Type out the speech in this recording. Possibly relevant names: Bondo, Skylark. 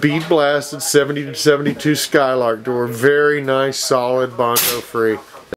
Bead blasted 70 to 72 Skylark door. Very nice, solid, Bondo free.